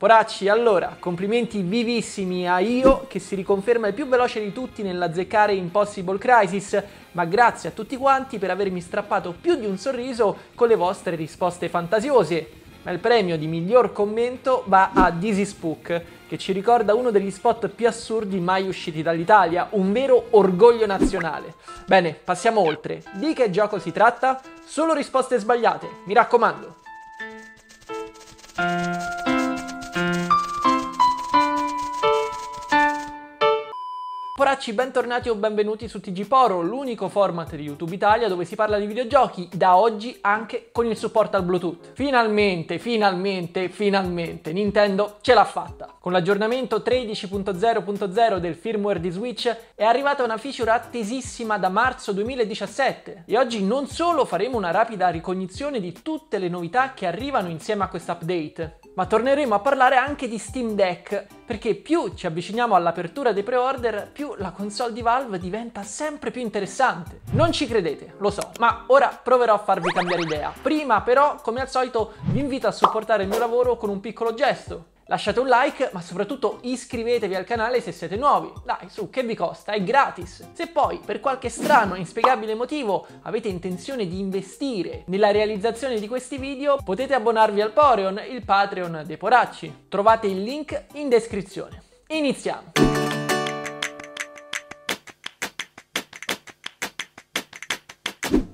Poracci, allora, complimenti vivissimi a Io che si riconferma il più veloce di tutti nell'azzeccare Impossible Crisis, ma grazie a tutti quanti per avermi strappato più di un sorriso con le vostre risposte fantasiose. Ma il premio di miglior commento va a Dizzy Spook, che ci ricorda uno degli spot più assurdi mai usciti dall'Italia, un vero orgoglio nazionale. Bene, passiamo oltre. Di che gioco si tratta? Solo risposte sbagliate, mi raccomando. Poracci, bentornati o benvenuti su TG Poro, l'unico format di YouTube Italia dove si parla di videogiochi, da oggi anche con il supporto al Bluetooth. Finalmente, Nintendo ce l'ha fatta. Con l'aggiornamento 13.0.0 del firmware di Switch è arrivata una feature attesissima da marzo 2017 e oggi non solo faremo una rapida ricognizione di tutte le novità che arrivano insieme a quest'update, ma torneremo a parlare anche di Steam Deck, perché più ci avviciniamo all'apertura dei pre-order, più la console di Valve diventa sempre più interessante. Non ci credete, lo so, ma ora proverò a farvi cambiare idea. Prima però, come al solito, vi invito a supportare il mio lavoro con un piccolo gesto. Lasciate un like, ma soprattutto iscrivetevi al canale se siete nuovi. Dai, su, che vi costa? È gratis. Se poi, per qualche strano e inspiegabile motivo, avete intenzione di investire nella realizzazione di questi video, potete abbonarvi al Poreon, il Patreon dei Poracci. Trovate il link in descrizione. Iniziamo!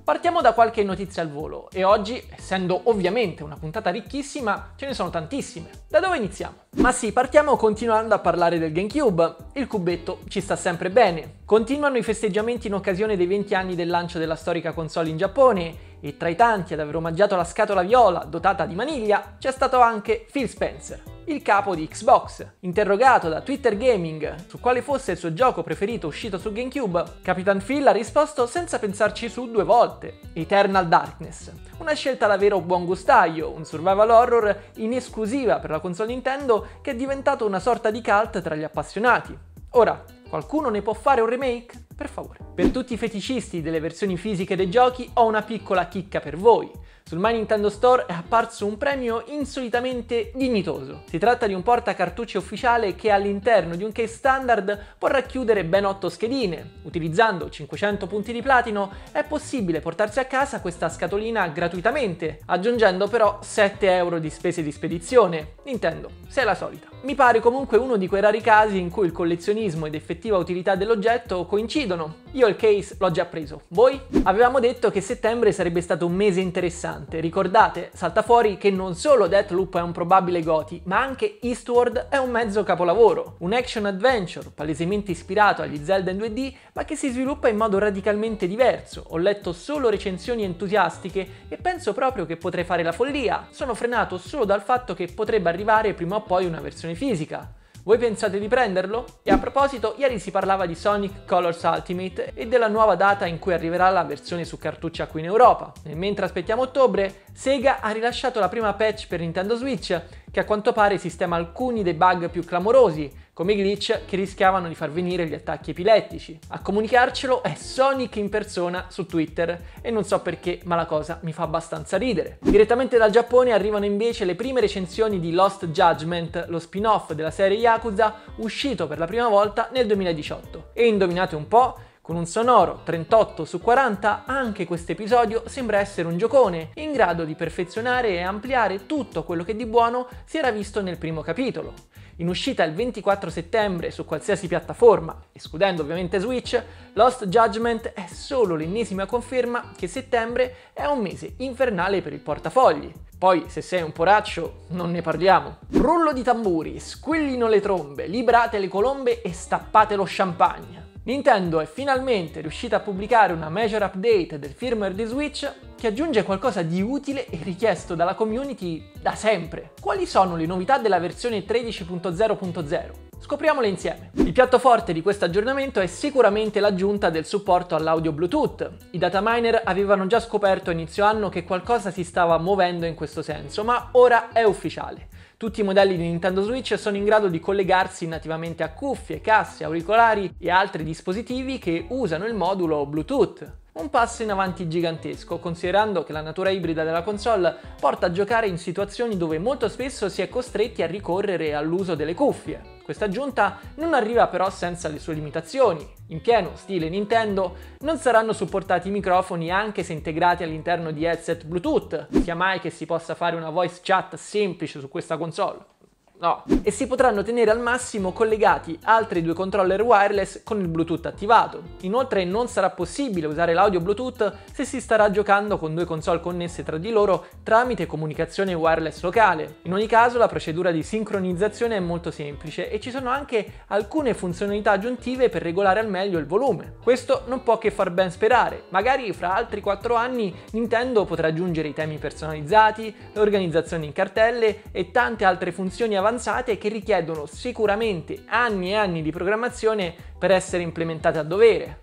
Partiamo da qualche notizia al volo e oggi, essendo ovviamente una puntata ricchissima, ce ne sono tantissime. Da dove iniziamo? Ma sì, partiamo continuando a parlare del GameCube. Il cubetto ci sta sempre bene. Continuano i festeggiamenti in occasione dei 20 anni del lancio della storica console in Giappone e tra i tanti ad aver omaggiato la scatola viola dotata di maniglia c'è stato anche Phil Spencer, il capo di Xbox. Interrogato da Twitter Gaming su quale fosse il suo gioco preferito uscito su GameCube, Capitan Phil ha risposto senza pensarci su due volte: Eternal Darkness, una scelta davvero buon gustaio, un survival horror in esclusiva per la console Nintendo che è diventato una sorta di cult tra gli appassionati. Ora, qualcuno ne può fare un remake? Per favore. Per tutti i feticisti delle versioni fisiche dei giochi ho una piccola chicca per voi. Sul My Nintendo Store è apparso un premio insolitamente dignitoso. Si tratta di un portacartucce ufficiale che all'interno di un case standard può racchiudere ben 8 schedine. Utilizzando 500 punti di platino è possibile portarsi a casa questa scatolina gratuitamente, aggiungendo però 7 euro di spese di spedizione. Nintendo, sei la solita. Mi pare comunque uno di quei rari casi in cui il collezionismo ed effettiva utilità dell'oggetto coincidono. Io il case l'ho già preso, voi? Avevamo detto che settembre sarebbe stato un mese interessante, ricordate? Salta fuori che non solo Deathloop è un probabile GOTY, ma anche Eastward è un mezzo capolavoro. Un action adventure palesemente ispirato agli Zelda in 2D, ma che si sviluppa in modo radicalmente diverso. Ho letto solo recensioni entusiastiche e penso proprio che potrei fare la follia. Sono frenato solo dal fatto che potrebbe arrivare prima o poi una versione fisica. Voi pensate di prenderlo? E a proposito, ieri si parlava di Sonic Colors Ultimate e della nuova data in cui arriverà la versione su cartuccia qui in Europa. E mentre aspettiamo ottobre, Sega ha rilasciato la prima patch per Nintendo Switch, che a quanto pare sistema alcuni dei bug più clamorosi, come i glitch che rischiavano di far venire gli attacchi epilettici. A comunicarcelo è Sonic in persona su Twitter e non so perché, ma la cosa mi fa abbastanza ridere. Direttamente dal Giappone arrivano invece le prime recensioni di Lost Judgment, lo spin-off della serie Yakuza uscito per la prima volta nel 2018. E indovinate un po', con un sonoro 38 su 40, anche questo episodio sembra essere un giocone, in grado di perfezionare e ampliare tutto quello che di buono si era visto nel primo capitolo. In uscita il 24 settembre su qualsiasi piattaforma, escludendo ovviamente Switch, Lost Judgment è solo l'ennesima conferma che settembre è un mese infernale per il portafogli. Poi, se sei un poraccio, non ne parliamo. Rullo di tamburi, squillino le trombe, librate le colombe e stappate lo champagne. Nintendo è finalmente riuscita a pubblicare una major update del firmware di Switch che aggiunge qualcosa di utile e richiesto dalla community da sempre. Quali sono le novità della versione 13.0.0? Scopriamole insieme. Il piatto forte di questo aggiornamento è sicuramente l'aggiunta del supporto all'audio Bluetooth. I data miner avevano già scoperto a inizio anno che qualcosa si stava muovendo in questo senso, ma ora è ufficiale. Tutti i modelli di Nintendo Switch sono in grado di collegarsi nativamente a cuffie, casse, auricolari e altri dispositivi che usano il modulo Bluetooth. Un passo in avanti gigantesco, considerando che la natura ibrida della console porta a giocare in situazioni dove molto spesso si è costretti a ricorrere all'uso delle cuffie. Questa aggiunta non arriva però senza le sue limitazioni. In pieno stile Nintendo non saranno supportati i microfoni anche se integrati all'interno di headset Bluetooth, sia mai che si possa fare una voice chat semplice su questa console. No. E si potranno tenere al massimo collegati altri due controller wireless con il Bluetooth attivato. Inoltre non sarà possibile usare l'audio Bluetooth se si starà giocando con due console connesse tra di loro tramite comunicazione wireless locale. In ogni caso la procedura di sincronizzazione è molto semplice e ci sono anche alcune funzionalità aggiuntive per regolare al meglio il volume. Questo non può che far ben sperare. Magari fra altri 4 anni Nintendo potrà aggiungere i temi personalizzati, l'organizzazione in cartelle e tante altre funzioni avanzate che richiedono sicuramente anni e anni di programmazione per essere implementate a dovere.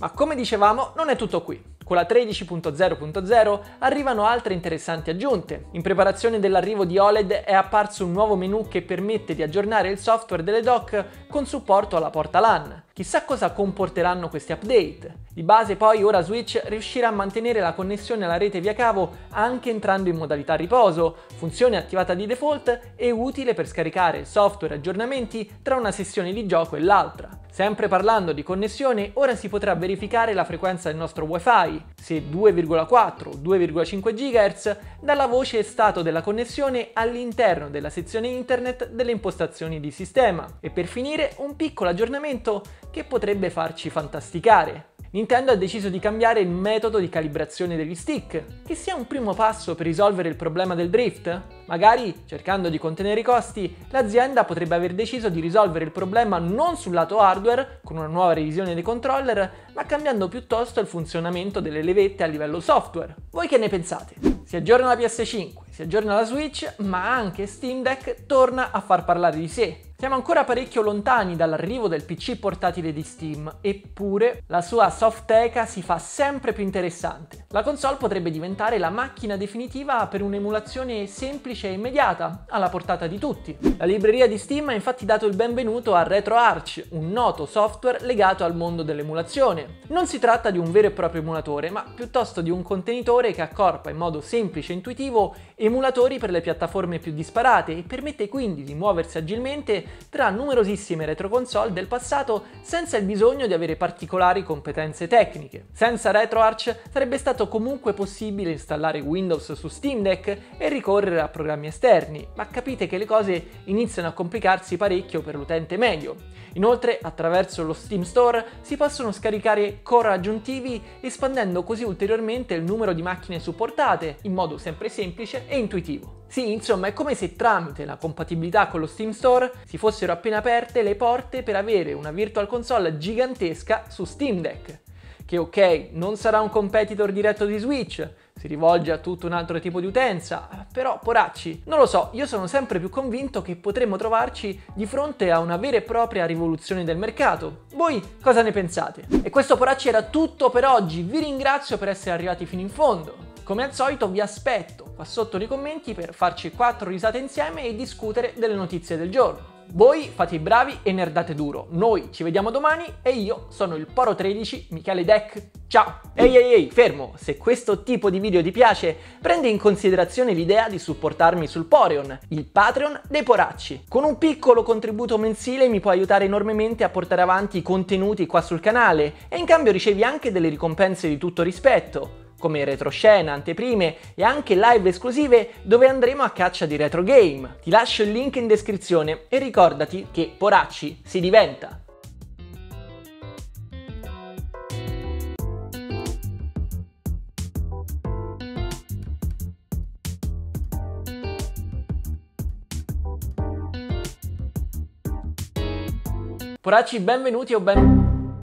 Ma come dicevamo, non è tutto qui. Con la 13.0.0 arrivano altre interessanti aggiunte. In preparazione dell'arrivo di OLED è apparso un nuovo menu che permette di aggiornare il software delle dock con supporto alla porta LAN. Chissà cosa comporteranno questi update. Di base poi ora Switch riuscirà a mantenere la connessione alla rete via cavo anche entrando in modalità riposo, funzione attivata di default e utile per scaricare software e aggiornamenti tra una sessione di gioco e l'altra. Sempre parlando di connessione, ora si potrà verificare la frequenza del nostro Wi-Fi, se 2,4 o 2,5 GHz, dalla voce e stato della connessione all'interno della sezione internet delle impostazioni di sistema. E per finire un piccolo aggiornamento che potrebbe farci fantasticare. Nintendo ha deciso di cambiare il metodo di calibrazione degli stick, che sia un primo passo per risolvere il problema del drift? Magari, cercando di contenere i costi, l'azienda potrebbe aver deciso di risolvere il problema non sul lato hardware, con una nuova revisione dei controller, ma cambiando piuttosto il funzionamento delle levette a livello software. Voi che ne pensate? Si aggiorna la PS5, si aggiorna la Switch, ma anche Steam Deck torna a far parlare di sé. Siamo ancora parecchio lontani dall'arrivo del PC portatile di Steam, eppure la sua softeca si fa sempre più interessante. La console potrebbe diventare la macchina definitiva per un'emulazione semplice e immediata, alla portata di tutti. La libreria di Steam ha infatti dato il benvenuto a RetroArch, un noto software legato al mondo dell'emulazione. Non si tratta di un vero e proprio emulatore, ma piuttosto di un contenitore che accorpa in modo semplice e intuitivo emulatori per le piattaforme più disparate e permette quindi di muoversi agilmente tra numerosissime retroconsole del passato senza il bisogno di avere particolari competenze tecniche. Senza RetroArch sarebbe stato comunque possibile installare Windows su Steam Deck e ricorrere a programmi esterni, ma capite che le cose iniziano a complicarsi parecchio per l'utente medio. Inoltre, attraverso lo Steam Store si possono scaricare core aggiuntivi, espandendo così ulteriormente il numero di macchine supportate in modo sempre semplice e intuitivo. Sì, insomma, è come se tramite la compatibilità con lo Steam Store si fossero appena aperte le porte per avere una Virtual Console gigantesca su Steam Deck, che ok, non sarà un competitor diretto di Switch, si rivolge a tutto un altro tipo di utenza, però poracci, non lo so, io sono sempre più convinto che potremmo trovarci di fronte a una vera e propria rivoluzione del mercato. Voi cosa ne pensate? E questo poracci era tutto per oggi, vi ringrazio per essere arrivati fino in fondo. Come al solito vi aspetto qua sotto nei commenti per farci 4 risate insieme e discutere delle notizie del giorno. Voi fate i bravi e nerdate duro, noi ci vediamo domani e io sono il Poro13 Michele Deck, ciao! Ehi, fermo! Se questo tipo di video ti piace, prendi in considerazione l'idea di supportarmi sul Poreon, il Patreon dei Poracci. Con un piccolo contributo mensile mi puoi aiutare enormemente a portare avanti i contenuti qua sul canale e in cambio ricevi anche delle ricompense di tutto rispetto, come retroscena, anteprime e anche live esclusive dove andremo a caccia di retro game. Ti lascio il link in descrizione e ricordati che Poracci si diventa! Poracci, benvenuti o benvenuti.